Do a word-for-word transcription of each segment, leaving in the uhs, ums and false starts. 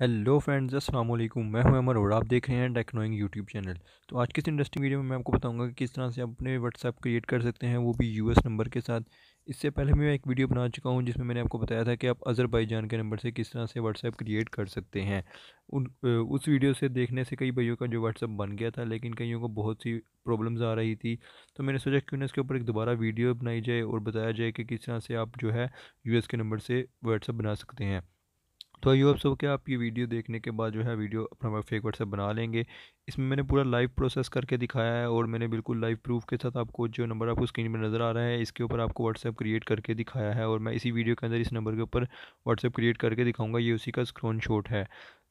Hello friends, अस्सलाम वालेकुम। मैं हूं अमर अड्डा, आप देख रहे हैं टेक्नोइंग यूट्यूब चैनल। तो आज की इस इंटरेस्टिंग वीडियो में मैं आपको बताऊंगा कि किस तरह से आप अपने व्हाट्सएप क्रिएट कर सकते हैं, वो भी यूएस नंबर के साथ। इससे पहले मैं एक वीडियो बना चुका हूं जिसमें मैंने आपको बताया था कि आप अज़रबैजान के नंबर से किस तरह से व्हाट्सएप क्रिएट कर सकते हैं। उन उस वीडियो से देखने से कई भाइयों का जो व्हाट्सएप बन गया था, लेकिन कईयों को बहुत सी प्रॉब्लम्स आ रही थी। तो मैंने सोचा क्यों ना इसके ऊपर एक दोबारा वीडियो बनाई जाए और बताया जाए कि किस तरह से आप जो है यूएस के नंबर से व्हाट्सएप बना सकते हैं। तो ये आप सब क्या आप ये वीडियो देखने के बाद जो है वीडियो अपना फेक व्हाट्सएप बना लेंगे। इसमें मैंने पूरा लाइव प्रोसेस करके दिखाया है और मैंने बिल्कुल लाइव प्रूफ के साथ आपको जो नंबर आपको स्क्रीन पर नज़र आ रहा है इसके ऊपर आपको व्हाट्सएप क्रिएट करके दिखाया है। और मैं इसी वीडियो के अंदर इस नंबर के ऊपर व्हाट्सएप क्रिएट करके दिखाऊँगा, ये उसी का स्क्रीनशॉट है।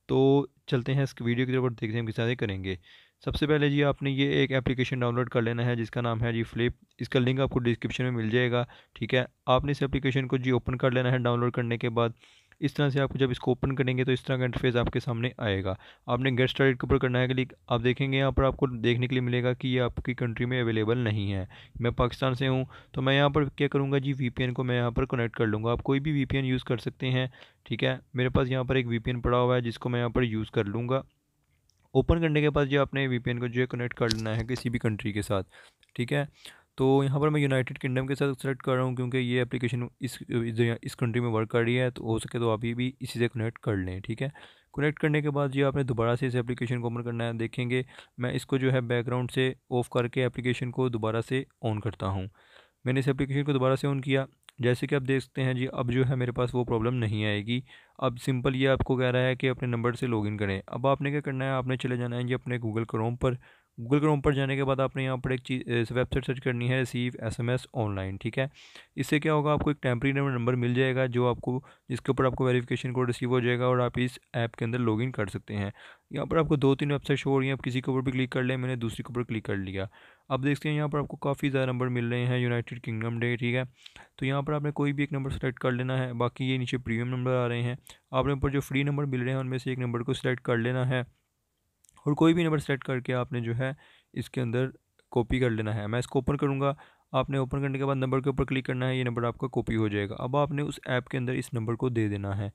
तो चलते हैं इस वीडियो की तरफ, देखते हैं किस तरह से करेंगे। सबसे पहले जी आपने ये एक एप्लीकेशन डाउनलोड कर लेना है जिसका नाम है जी फ्लिप। इसका लिंक आपको डिस्क्रिप्शन में मिल जाएगा, ठीक है। आपने इस एप्लीकेशन को जी ओपन कर लेना है। डाउनलोड करने के बाद इस तरह से आपको जब इसको ओपन करेंगे तो इस तरह का इंटरफेस आपके सामने आएगा। आपने गेट स्टार्टेड के ऊपर करना है क्लिक। आप देखेंगे यहाँ पर आपको देखने के लिए मिलेगा कि ये आपकी कंट्री में अवेलेबल नहीं है। मैं पाकिस्तान से हूँ तो मैं यहाँ पर क्या करूँगा जी, वीपीएन को मैं यहाँ पर कनेक्ट कर लूँगा। आप कोई भी वीपीएन यूज़ कर सकते हैं, ठीक है। मेरे पास यहाँ पर एक वीपीएन पड़ा हुआ है जिसको मैं यहाँ पर यूज़ कर लूँगा। ओपन करने के बाद जो आपने वीपीएन को जो है कनेक्ट कर लेना है किसी भी कंट्री के साथ, ठीक है। तो यहाँ पर मैं यूनाइटेड किंगडम के साथ सेलेक्ट कर रहा हूँ क्योंकि ये एप्लीकेशन इस इस कंट्री में वर्क कर रही है, तो हो सके तो आप ये भी इसी से कनेक्ट कर लें, ठीक है। कनेक्ट करने के बाद जो आपने दोबारा से इस एप्लीकेशन को ओपन करना है। देखेंगे मैं इसको जो है बैकग्राउंड से ऑफ करके एप्लीकेशन को दोबारा से ऑन करता हूँ। मैंने इस एप्लीकेशन को दोबारा से ऑन किया। जैसे कि आप देख सकते हैं जी, अब जो है मेरे पास वो प्रॉब्लम नहीं आएगी। अब सिंपल ये आपको कह रहा है कि अपने नंबर से लॉगिन करें। अब आपने क्या करना है, आपने चले जाना है जी अपने गूगल क्रोम पर। गूगल क्रोम पर जाने के बाद आपने यहाँ पर एक चीज़ वेबसाइट सर्च करनी है, रिसीव एसएमएस ऑनलाइन, ठीक है। इससे क्या होगा, आपको एक टेम्प्रेरी नंबर मिल जाएगा जो आपको जिसके ऊपर आपको वेरिफिकेशन कोड रिसीव हो जाएगा और आप इस ऐप के अंदर लॉगिन कर सकते हैं। यहाँ पर आपको दो तीन वेबसाइट शो हो रही हैं, आप किसी के ऊपर भी क्लिक कर लें। मैंने दूसरी के ऊपर क्लिक कर लिया। अब देखते हैं यहाँ पर आपको काफ़ी ज़्यादा नंबर मिल रहे हैं, यूनाइटेड किंगडम डे, ठीक है। तो यहाँ पर आपने कोई भी एक नंबर सेलेक्ट कर लेना है। बाकी ये नीचे प्रीमियम नंबर आ रहे हैं, आपने ऊपर जो फ्री नंबर मिल रहे हैं उनमें से एक नंबर को सिलेक्ट कर लेना है और कोई भी नंबर सेलेक्ट करके आपने जो है इसके अंदर कॉपी कर लेना है। मैं इसको ओपन करूँगा। आपने ओपन करने के बाद नंबर के ऊपर क्लिक करना है, ये नंबर आपका कॉपी हो जाएगा। अब आपने उस ऐप के अंदर इस नंबर को दे देना है।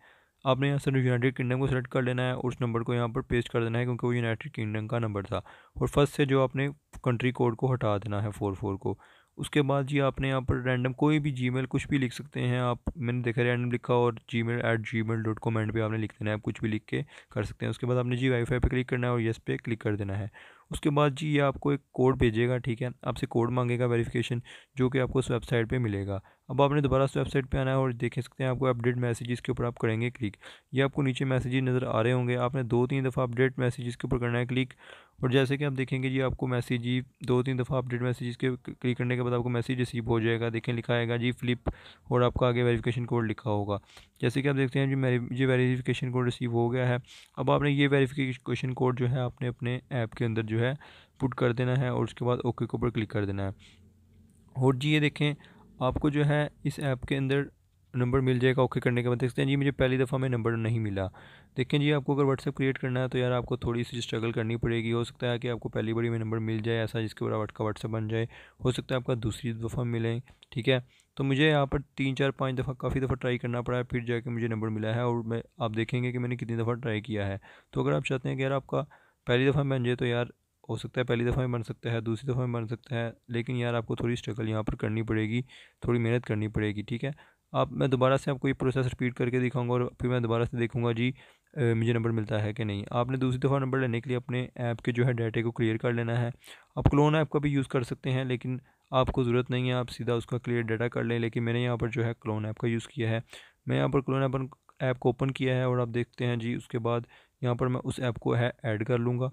आपने यहाँ से यूनाइटेड किंगडम को सेलेक्ट कर लेना है और उस नंबर को यहाँ पर पेस्ट कर देना है क्योंकि वो यूनाइटेड किंगडम का नंबर था। और फर्स्ट से जो आपने कंट्री कोड को हटा देना है, फोर फोर को। उसके बाद जी आपने यहाँ पर रैंडम कोई भी जीमेल कुछ भी लिख सकते हैं आप। मैंने देखा रैंडम लिखा और G mail at G mail dot com end पर आपने लिख देना है, आप कुछ भी लिख के कर सकते हैं। उसके बाद आपने जी वाईफाई पे क्लिक करना है और येस पे क्लिक कर देना है। उसके बाद जी ये आपको एक कोड भेजेगा, ठीक है। आपसे कोड मांगेगा वेरिफिकेशन जो कि आपको उस वेबसाइट पे मिलेगा। अब आपने दोबारा उस वेबसाइट पे आना है और देख सकते हैं आपको अपडेट मैसेजेस के ऊपर आप करेंगे क्लिक। ये आपको नीचे मैसेजेस नज़र आ रहे होंगे। आपने दो तीन दफ़ा अपडेट मैसेजेस के ऊपर करना है क्लिक। और जैसे कि आप देखेंगे जी आपको मैसेज जी दो तीन दफ़ा अपडेट मैसेजेस के क्लिक करने के बाद आपको मैसेज रिसीव हो जाएगा। देखें लिखा आएगा जी फ्लिप और आपका आगे वेरिफिकेशन कोड लिखा होगा। जैसे कि आप देखते हैं जी ये वेरिफिकेशन कोड रिसीव हो गया है। अब आपने ये वेरिफिकेशन कोड जो है आपने अपने ऐप के अंदर है पुट कर देना है और उसके बाद ओके के ऊपर क्लिक कर देना है। और जी ये देखें आपको जो है इस ऐप के अंदर नंबर मिल जाएगा। ओके करने के बाद देखते हैं जी मुझे पहली दफ़ा में नंबर नहीं मिला। देखें जी आपको अगर व्हाट्सएप क्रिएट करना है तो यार आपको थोड़ी सी स्ट्रगल करनी पड़ेगी। हो सकता है कि आपको पहली बारी में नंबर मिल जाए ऐसा जिसके ऊपर आपका व्हाट्सएप बन जाए, हो सकता है आपका दूसरी दफ़ा मिले, ठीक है। तो मुझे यहाँ पर तीन चार पाँच दफ़ा काफ़ी दफ़ा ट्राई करना पड़ा है, फिर जाके मुझे नंबर मिला है। और मैं आप देखेंगे कि मैंने कितनी दफ़ा ट्राई किया है। तो अगर आप चाहते हैं कि यार आपका पहली दफ़ा बन जाए तो यार हो सकता है पहली दफ़ा में बन सकता है, दूसरी दफ़ा में बन सकता है, लेकिन यार आपको थोड़ी स्ट्रगल यहाँ पर करनी पड़ेगी, थोड़ी मेहनत करनी पड़ेगी, ठीक है। आप मैं दोबारा से आपको ये प्रोसेस रिपीट करके दिखाऊंगा और फिर मैं दोबारा से देखूंगा जी ए, मुझे नंबर मिलता है कि नहीं। आपने दूसरी दफ़ा नंबर लेने के लिए अपने ऐप के जो है डाटे को क्लियर कर लेना है। आप क्लोन ऐप का भी यूज़ कर सकते हैं लेकिन आपको ज़रूरत नहीं है, आप सीधा उसका क्लियर डाटा कर लें। लेकिन मैंने यहाँ पर जो है क्लोन ऐप का यूज़ किया है। मैं यहाँ पर क्लोन ऐप ऐप को ओपन किया है और आप देखते हैं जी उसके बाद यहाँ पर मैं उस ऐप को है ऐड कर लूँगा।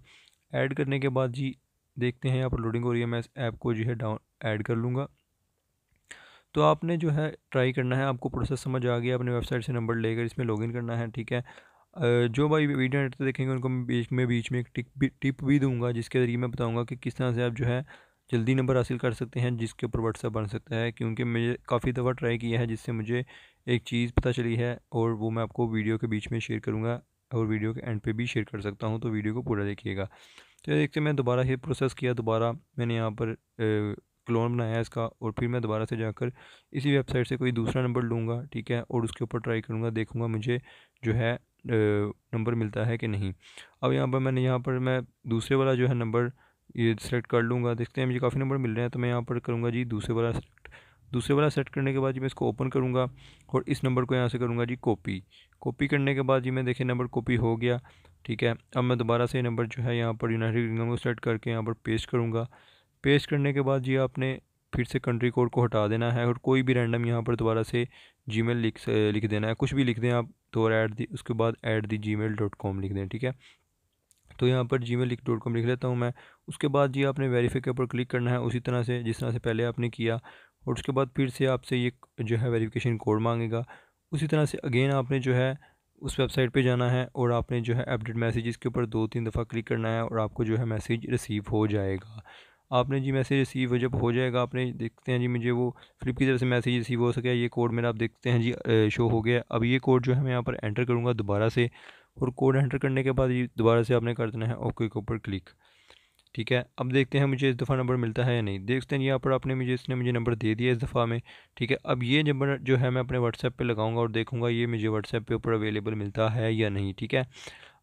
ऐड करने के बाद जी देखते हैं यहाँ पर लोडिंग हो रही है। मैं इस ऐप को जो है डाउन ऐड कर लूँगा। तो आपने जो है ट्राई करना है, आपको प्रोसेस समझ आ गया। अपने वेबसाइट से नंबर लेकर इसमें लॉगिन करना है, ठीक है। जो भाई वीडियो एडिटर देखेंगे उनको मैं बीच में बीच में एक टिप भी टिप भी दूंगा जिसके ज़रिए मैं बताऊँगा कि किस तरह से आप जो है जल्दी नंबर हासिल कर सकते हैं जिसके ऊपर व्हाट्सएप बन सकता है। क्योंकि मुझे काफ़ी दफ़ा ट्राई किया है जिससे मुझे एक चीज़ पता चली है और वो मैं आपको वीडियो के बीच में शेयर करूँगा और वीडियो के एंड पे भी शेयर कर सकता हूँ। तो वीडियो को पूरा देखिएगा। तो देखते मैं दोबारा ये प्रोसेस किया, दोबारा मैंने यहाँ पर क्लोन बनाया इसका और फिर मैं दोबारा से जाकर इसी वेबसाइट से कोई दूसरा नंबर लूँगा, ठीक है। और उसके ऊपर ट्राई करूँगा, देखूँगा मुझे जो है नंबर मिलता है कि नहीं। अब यहाँ पर मैंने यहाँ पर मैं दूसरे वाला जो है नंबर ये सेलेक्ट कर लूँगा। देखते हैं मुझे काफ़ी नंबर मिल रहे हैं, तो मैं यहाँ पर करूँगा जी दूसरे वाला सेलेक्ट। दूसरे वाला सेट करने के बाद जी मैं इसको ओपन करूँगा और इस नंबर को यहाँ से करूँगा जी कॉपी। कॉपी करने के बाद जी मैं देखिए नंबर कॉपी हो गया, ठीक है। अब मैं दोबारा से नंबर जो है यहाँ पर यूनाइटेड किंगडम को सेलेक्ट करके यहाँ पर पेस्ट करूँगा। पेस्ट करने के बाद जी आपने फिर से कंट्री कोड को हटा देना है और कोई भी रैंडम यहाँ पर दोबारा से जीमेल लिख लिख देना है, कुछ भी लिख दें आप तो ऐड दी उसके बाद ऐड दी जीमेल डॉट कॉम लिख दें, ठीक है। तो यहाँ पर जी मेल लिख डॉट कॉम लिख लेता हूँ मैं। उसके बाद जी आपने वेरीफाई के ऊपर क्लिक करना है उसी तरह से जिस तरह से पहले आपने किया, और उसके बाद फिर से आपसे ये जो है वेरिफिकेशन कोड मांगेगा। उसी तरह से अगेन आपने जो है उस वेबसाइट पे जाना है और आपने जो है अपडेट मैसेजेस के ऊपर दो तीन दफ़ा क्लिक करना है और आपको जो है मैसेज रिसीव हो जाएगा। आपने जी मैसेज रिसीव जब हो जाएगा आपने देखते हैं जी मुझे वो फ्लिप की तरफ से मैसेज रिसीव हो सके। ये कोड मेरा आप देखते हैं जी शो हो गया। अब ये कोड जो है मैं यहाँ पर एंटर करूँगा दोबारा से, और कोड एंटर करने के बाद ये दोबारा से आपने कर देना है ओके के ऊपर क्लिक, ठीक है। अब देखते हैं मुझे इस दफ़ा नंबर मिलता है या नहीं। देखते हैं यहाँ पर आपने मुझे इसने मुझे नंबर दे दिया इस दफ़ा में, ठीक है। अब ये नंबर जो है मैं अपने व्हाट्सएप पे लगाऊंगा और देखूंगा ये मुझे व्हाट्सएप पे ऊपर अवेलेबल मिलता है या नहीं, ठीक है।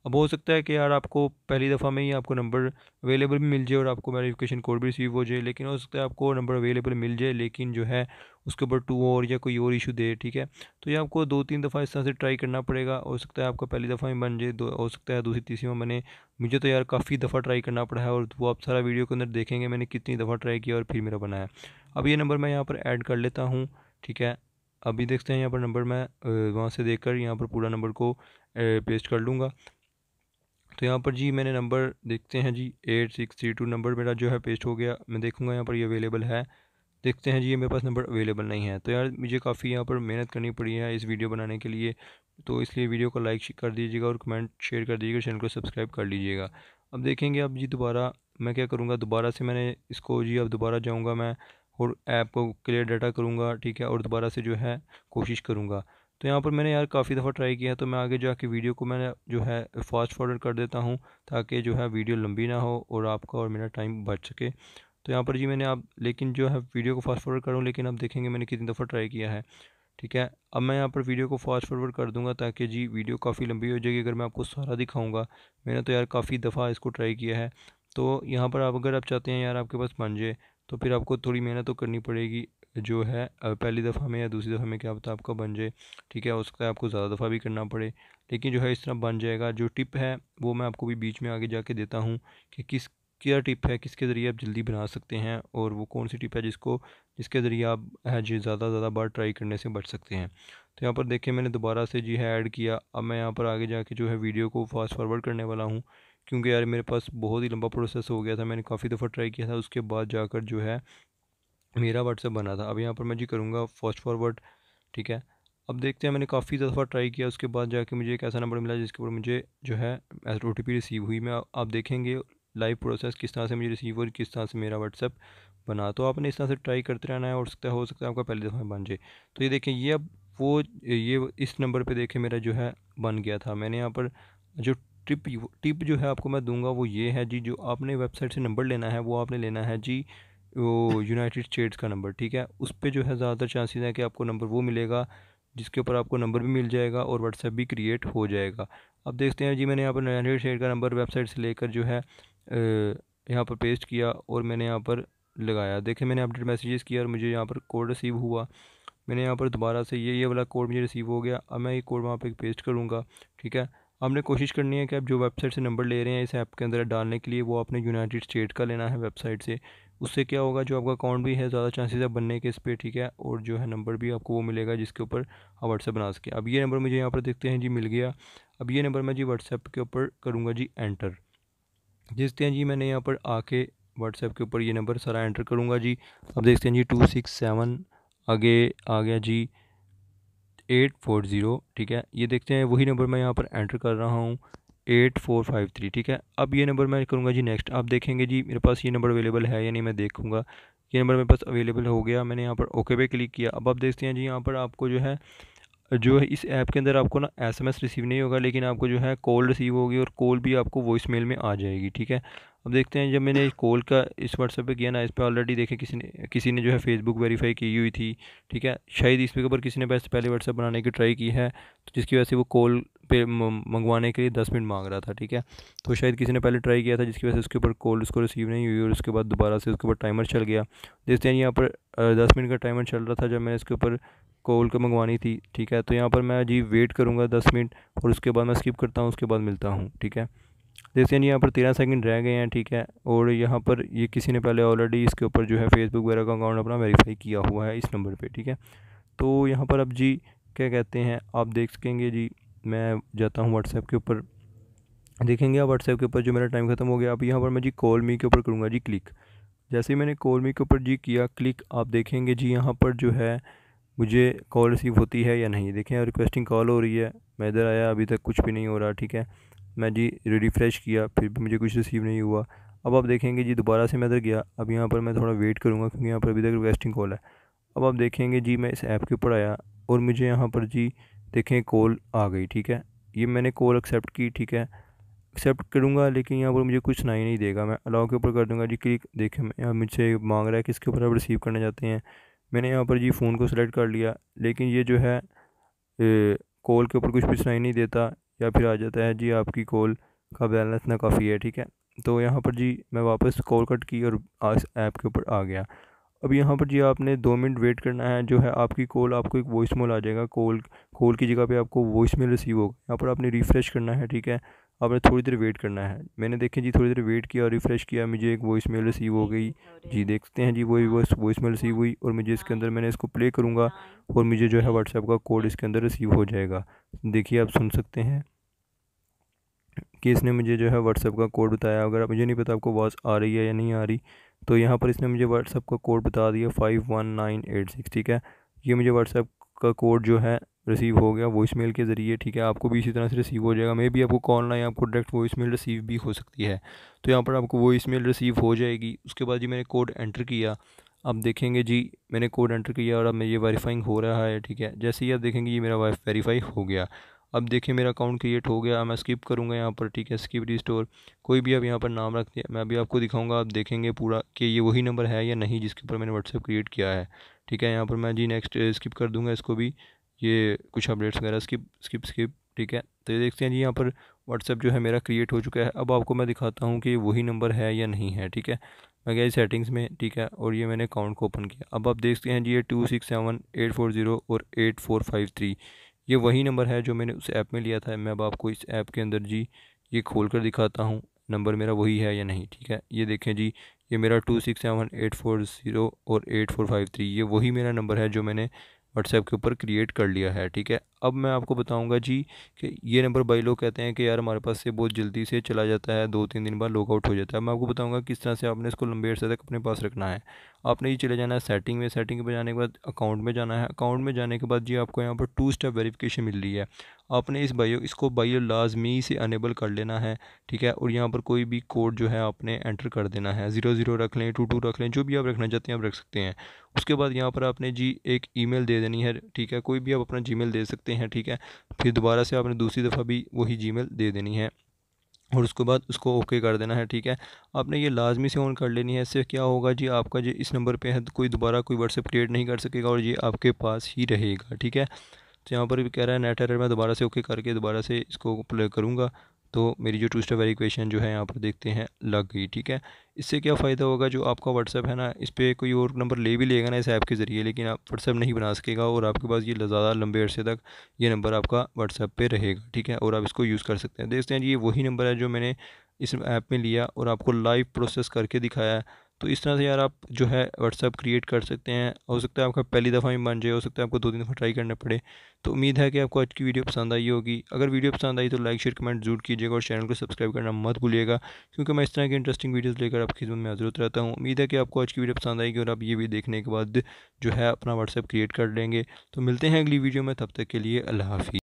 अब हो सकता है कि यार आपको पहली दफ़ा में ही आपको नंबर अवेलेबल भी मिल जाए और आपको वेरिफिकेशन कोड भी रिसीव हो जाए, लेकिन हो सकता है आपको नंबर अवेलेबल मिल जाए लेकिन जो है उसके ऊपर टू और या कोई और इशू दे, ठीक है। तो ये आपको दो तीन दफ़ा इस तरह से ट्राई करना पड़ेगा। हो सकता है आपका पहली दफ़ा में बन जाए, हो सकता है दूसरी तीसरी में बने। मुझे तो यार काफ़ी दफ़ा ट्राई करना पड़ा है और वो आप सारा वीडियो के अंदर देखेंगे मैंने कितनी दफ़ा ट्राई किया और फिर मेरा बना है। अब ये नंबर मैं यहाँ पर ऐड कर लेता हूँ, ठीक है। अभी देखते हैं यहाँ पर नंबर मैं वहाँ से देख कर यहाँ पर पूरा नंबर को पेस्ट कर लूँगा। तो यहाँ पर जी मैंने नंबर देखते हैं जी eight six three two number मेरा जो है पेस्ट हो गया। मैं देखूँगा यहाँ पर ये यह अवेलेबल है। देखते हैं जी ये मेरे पास नंबर अवेलेबल नहीं है। तो यार मुझे काफ़ी यहाँ पर मेहनत करनी पड़ी है इस वीडियो बनाने के लिए, तो इसलिए वीडियो को लाइक कर दीजिएगा और कमेंट शेयर कर दीजिएगा, चैनल को सब्सक्राइब कर लीजिएगा। अब देखेंगे अब जी दोबारा मैं क्या करूँगा, दोबारा से मैंने इसको जी अब दोबारा जाऊँगा मैं और ऐप को क्लियर डाटा करूँगा, ठीक है, और दोबारा से जो है कोशिश करूँगा। तो यहाँ पर मैंने यार काफ़ी दफ़ा ट्राई किया, तो मैं आगे जाके वीडियो को मैंने जो है फास्ट फॉरवर्ड कर देता हूँ ताकि जो है वीडियो लंबी ना हो और आपका और मेरा टाइम बच सके। तो यहाँ पर जी मैंने आप लेकिन जो है वीडियो को फास्ट फॉरवर्ड करूँ, लेकिन आप देखेंगे मैंने कितनी दफ़ा ट्राई किया है, ठीक है। अब मैं यहाँ पर वीडियो को फास्ट फॉरवर्ड कर दूँगा ताकि जी वीडियो काफ़ी लंबी हो जाएगी अगर मैं आपको सारा दिखाऊँगा। मैंने तो यार काफ़ी दफ़ा इसको ट्राई किया है। तो यहाँ पर आप अगर आप चाहते हैं यार आपके पास बन जाए तो फिर आपको थोड़ी मेहनत तो करनी पड़ेगी जो है पहली दफ़ा में या दूसरी दफ़ा में क्या पता आपका बन जाए, ठीक है। हो सकता है आपको ज़्यादा दफ़ा भी करना पड़े, लेकिन जो है इस तरह बन जाएगा। जो टिप है वो मैं आपको भी बीच में आगे जाके देता हूँ कि किस क्या टिप है, किसके ज़रिए आप जल्दी बना सकते हैं और वो कौन सी टिप है जिसको जिसके ज़रिए आप है जी ज़्यादा ज़्यादा बार ट्राई करने से बच सकते हैं। तो यहाँ पर देखें मैंने दोबारा से जी है ऐड किया। अब मैं यहाँ पर आगे जाके जो है वीडियो को फास्ट फॉरवर्ड करने वाला हूँ क्योंकि यार मेरे पास बहुत ही लंबा प्रोसेस हो गया था, मैंने काफ़ी दफ़ा ट्राई किया था, उसके बाद जाकर जो है मेरा व्हाट्सएप बना था। अब यहाँ पर मैं जी करूँगा फास्ट फॉरवर्ड, ठीक है। अब देखते हैं मैंने काफ़ी दफ़ा ट्राई किया, उसके बाद जाके मुझे एक ऐसा नंबर मिला जिसके ऊपर मुझे जो है ओ टी पी रिसीव हुई। मैं आप देखेंगे लाइव प्रोसेस किस तरह से मुझे रिसीव और किस तरह से मेरा व्हाट्सएप बना। तो आपने इस तरह से ट्राई करते रहना है और सकता हो सकता है आपका पहली दफ़ा बन जाए। तो ये देखें ये अब वो ये इस नंबर पर देखें मेरा जो है बन गया था। मैंने यहाँ पर जो टिप टिप जो है आपको मैं दूंगा वो ये है जी, जो आपने वेबसाइट से नंबर लेना है वो आपने लेना है जी वो यूनाइटेड स्टेट्स का नंबर, ठीक है। उस पे जो है ज़्यादातर चांसेस हैं कि आपको नंबर वो मिलेगा जिसके ऊपर आपको नंबर भी मिल जाएगा और व्हाट्सएप भी क्रिएट हो जाएगा। अब देखते हैं जी मैंने यहाँ पर यूनाइटेड स्टेट का नंबर वेबसाइट से लेकर जो है यहाँ पर पेस्ट किया और मैंने यहाँ पर लगाया। देखें मैंने अपडेट मैसेजेस किया और मुझे यहाँ पर कोड रिसीव हुआ। मैंने यहाँ पर दोबारा से ये ये वाला कोड मुझे रिसीव हो गया। अब मैं ये कोड वहाँ पर पेस्ट करूँगा, ठीक है। आपने कोशिश करनी है कि आप जो वेबसाइट से नंबर ले रहे हैं इस ऐप के अंदर डालने के लिए वो आपने यूनाइटेड स्टेट का लेना है वेबसाइट से। उससे क्या होगा जो आपका अकाउंट भी है ज़्यादा चांसेस है बनने के इस पर, ठीक है, और जो है नंबर भी आपको वो मिलेगा जिसके ऊपर आप व्हाट्सएप बना सके। अब ये नंबर मुझे यहाँ पर देखते हैं जी मिल गया। अब ये नंबर मैं जी व्हाट्सएप के ऊपर करूँगा जी एंटर। देखते हैं जी मैंने यहाँ पर आके व्हाट्सएप के ऊपर ये नंबर सारा एंटर करूँगा जी। अब देखते हैं जी टू सिक्स सेवन आगे आ गया जी एट फोर ज़ीरो, ठीक है। ये देखते हैं वही नंबर मैं यहाँ पर एंटर कर रहा हूँ एट फोर फाइव थ्री, ठीक है। अब ये नंबर मैं करूँगा जी नेक्स्ट। आप देखेंगे जी मेरे पास ये नंबर अवेलेबल है या नहीं, मैं देखूँगा। ये नंबर मेरे पास अवेलेबल हो गया, मैंने यहाँ पर ओके पे क्लिक किया। अब आप देखते हैं जी यहाँ पर आपको जो है जो है इस ऐप के अंदर आपको ना एसएमएस रिसीव नहीं होगा, लेकिन आपको जो है कॉल रिसीव होगी और कॉल भी आपको वॉइस मेल में आ जाएगी, ठीक है। अब देखते हैं जब मैंने कॉल का इस व्हाट्सएप पे किया ना, इस पर ऑलरेडी देखें किसी ने किसी ने जो है फेसबुक वेरीफाई की हुई थी, ठीक है। शायद इस पर किसी ने वैसे पहले व्हाट्सएप बनाने की ट्राई की है, तो जिसकी वजह से वो कॉल पे मंगवाने के लिए दस मिनट मांग रहा था, ठीक है। तो शायद किसी ने पहले ट्राई किया था जिसकी वजह से उसके ऊपर कॉल उसको रिसीव नहीं हुई और उसके बाद दोबारा से उसके ऊपर टाइमर चल गया। देखते हैं यहाँ पर दस मिनट का टाइमर चल रहा था जब मैंने इसके ऊपर कॉल को मंगवानी थी, ठीक है। तो यहाँ पर मैं जी वेट करूँगा दस मिनट और उसके बाद मैं स्किप करता हूँ, उसके बाद मिलता हूँ, ठीक है। देखते हैं यहाँ पर तेरह सेकंड रह गए हैं, ठीक है। और यहाँ पर ये किसी ने पहले ऑलरेडी इसके ऊपर जो है फेसबुक वगैरह का अकाउंट अपना वेरीफाई किया हुआ है इस नंबर पे, ठीक है। तो यहाँ पर अब जी क्या कहते हैं आप देख सकेंगे जी, मैं जाता हूँ व्हाट्सएप के ऊपर, देखेंगे आप व्हाट्सएप के ऊपर जो मेरा टाइम ख़त्म हो गया। अब यहाँ पर मैं जी कॉल मी के ऊपर करूँगा जी क्लिक। जैसे ही मैंने कॉल मी के ऊपर जी किया क्लिक, आप देखेंगे जी यहाँ पर जो है मुझे कॉल रिसीव होती है या नहीं। देखें रिक्वेस्टिंग कॉल हो रही है, मैं इधर आया अभी तक कुछ भी नहीं हो रहा, ठीक है। मैं जी रिफ्रेश किया फिर भी मुझे कुछ रिसीव नहीं हुआ। अब आप देखेंगे जी दोबारा से मैं इधर गया, अब यहाँ पर मैं थोड़ा वेट करूँगा क्योंकि यहाँ पर अभी तक रिक्वेस्टिंग कॉल है। अब आप देखेंगे जी मैं इस ऐप के ऊपर आया और मुझे यहाँ पर जी देखें कॉल आ गई, ठीक है। ये मैंने कॉल एक्सेप्ट की, ठीक है, एक्सेप्ट करूँगा लेकिन यहाँ पर मुझे कुछ सुनाई नहीं देगा। मैं अलाउ के ऊपर कर दूँगा जी क्लिक। देखें मुझसे मांग रहा है कि इसके ऊपर आप रिसीव करना चाहते हैं। मैंने यहाँ पर जी फ़ोन को सिलेक्ट कर लिया लेकिन ये जो है कॉल के ऊपर कुछ भी सुनाई नहीं देता या फिर आ जाता है जी आपकी कॉल का बैलेंस ना काफ़ी है, ठीक है। तो यहाँ पर जी मैं वापस कॉल कट की और इस ऐप के ऊपर आ गया। अब यहाँ पर जी आपने दो मिनट वेट करना है, जो है आपकी कॉल आपको एक वॉइस मेल आ जाएगा, कॉल कॉल की जगह पे आपको वॉइस मेल रिसीव होगा। यहाँ पर आपने रिफ़्रेश करना है, ठीक है, आपने थोड़ी देर वेट करना है। मैंने देखें जी थोड़ी देर वेट किया और रिफ़्रेश किया, मुझे एक वॉइस मेल रिसीव हो गई जी। देखते हैं जी वही वॉइस वॉइस मेल रिसीव हुई और मुझे इसके अंदर मैंने इसको प्ले करूँगा और मुझे जो है व्हाट्सएप का कोड इसके अंदर रिसीव हो जाएगा। देखिए आप सुन सकते हैं कि इसने मुझे जो है व्हाट्सएप का कोड बताया। अगर मुझे नहीं पता आपको आवाज़ आ रही है या नहीं आ रही, तो यहाँ पर इसने मुझे व्हाट्सएप का कोड बता दिया five one nine eight six, ठीक है। ये मुझे व्हाट्सएप का कोड जो है रिसीव हो गया वॉइस मेल के ज़रिए, ठीक है। आपको भी इसी तरह से रिसीव हो जाएगा। मे भी आपको कॉल ना या आपको डायरेक्ट वॉइस मेल रिसीव भी हो सकती है। तो यहाँ पर आपको वॉइस मेल रिसीव हो जाएगी। उसके बाद जी मैंने कोड एंटर किया, आप देखेंगे जी मैंने कोड एंटर किया और अब मैं ये वेरीफाइंग हो रहा है, ठीक है। जैसे ही आप देखेंगे ये मेरा वेरीफाई हो गया। अब देखिए मेरा अकाउंट क्रिएट हो गया। मैं स्किप करूंगा यहाँ पर, ठीक है, स्किप रिस्टोर कोई भी आप यहाँ पर नाम रखते हैं। मैं अभी आपको दिखाऊंगा, आप देखेंगे पूरा कि ये वही नंबर है या नहीं जिसके ऊपर मैंने व्हाट्सएप क्रिएट किया है, ठीक है। यहाँ पर मैं जी नेक्स्ट स्किप कर दूंगा इसको भी, ये कुछ अपडेट्स वगैरह स्किप स्किप स्किप, ठीक है। तो ये देखते हैं जी यहाँ पर व्हाट्सएप जो है मेरा क्रिएट हो चुका है। अब आपको मैं दिखाता हूँ कि वही नंबर है या नहीं है, ठीक है। मैं गया सेटिंग्स में, ठीक है, और ये मैंने अकाउंट को ओपन किया। अब आप देखते हैं जी ये two six seven eight four zero और एट फोर फाइव थ्री ये वही नंबर है जो मैंने उस ऐप में लिया था। मैं अब आपको इस ऐप के अंदर जी ये खोल कर दिखाता हूँ नंबर मेरा वही है या नहीं, ठीक है। ये देखें जी ये मेरा two six seven eight four zero और एट फोर फाइव थ्री ये वही मेरा नंबर है जो मैंने व्हाट्सएप के ऊपर क्रिएट कर लिया है, ठीक है। अब मैं आपको बताऊंगा जी कि ये नंबर भाई लोग कहते हैं कि यार हमारे पास से बहुत जल्दी से चला जाता है, दो तीन दिन बाद लॉकआउट हो जाता है। मैं आपको बताऊंगा किस तरह से आपने इसको लंबे अर्से तक अपने पास रखना है। आपने ये चले जाना है सेटिंग में, सेटिंग में जाने के बाद अकाउंट में जाना है, अकाउंट में जाने के बाद जी आपको यहाँ पर टू स्टेप वेरीफिकेशन मिल रही है। आपने इस बायो इसको बायो लाजमी से अनेबल कर लेना है, ठीक है। और यहाँ पर कोई भी कोड जो है आपने एंटर कर देना है, ज़ीरो ज़ीरो रख लें, टू टू रख लें, जो भी आप रखना चाहते हैं आप रख सकते हैं। उसके बाद यहाँ पर आपने जी एक ईमेल दे देनी है, ठीक है, कोई भी आप अपना जीमेल दे सकते हैं, ठीक है। फिर दोबारा से आपने दूसरी दफ़ा भी वही जीमेल दे देनी है और उसके बाद उसको ओके कर देना है, ठीक है। आपने ये लाजमी से ऑन कर लेनी है। इससे क्या होगा जी आपका जी इस नंबर पे है तो कोई दोबारा कोई व्हाट्सएप क्रिएट नहीं कर सकेगा और ये आपके पास ही रहेगा, ठीक है। तो यहाँ पर भी कह रहा है नेट एरर, मैं दोबारा से ओके करके दोबारा से इसको प्ले करूँगा तो मेरी जो टू स्टेप वेरिफिकेशन जो है यहाँ पर देखते हैं लग गई, ठीक है। इससे क्या फ़ायदा होगा, जो आपका व्हाट्सएप है ना इस पर कोई और नंबर ले भी लेगा ना इस ऐप के ज़रिए, लेकिन आप व्हाट्सएप नहीं बना सकेगा और आपके पास ये ज़्यादा लंबे अरसे तक ये नंबर आपका व्हाट्सएप पे रहेगा, ठीक है, और आप इसको यूज़ कर सकते हैं। देखते हैं जी ये वही नंबर है जो मैंने इस ऐप में लिया और आपको लाइव प्रोसेस करके दिखाया। तो इस तरह से यार आप जो है व्हाट्सएप क्रिएट कर सकते हैं। हो सकता है आपका पहली दफ़ा ही बन जाए, हो सकता है आपको दो तीन दफ़ा ट्राई करना पड़े। तो उम्मीद है कि आपको आज की वीडियो पसंद आई होगी। अगर वीडियो पसंद आई तो लाइक शेयर कमेंट जरूर कीजिएगा और चैनल को सब्सक्राइब करना मत भूलिएगा क्योंकि मैं इस तरह की इंटरेस्टिंग वीडियोज़ लेकर आपकी खिदमत में हाजिर रहता हूँ। उम्मीद है कि आपको आज की वीडियो पसंद आएगी और आप ये भी देखने के बाद जो है अपना व्हाट्सएप क्रिएट कर लेंगे। तो मिलते हैं अगली वीडियो में, तब तक के लिए अल्लाह हाफ़िज़।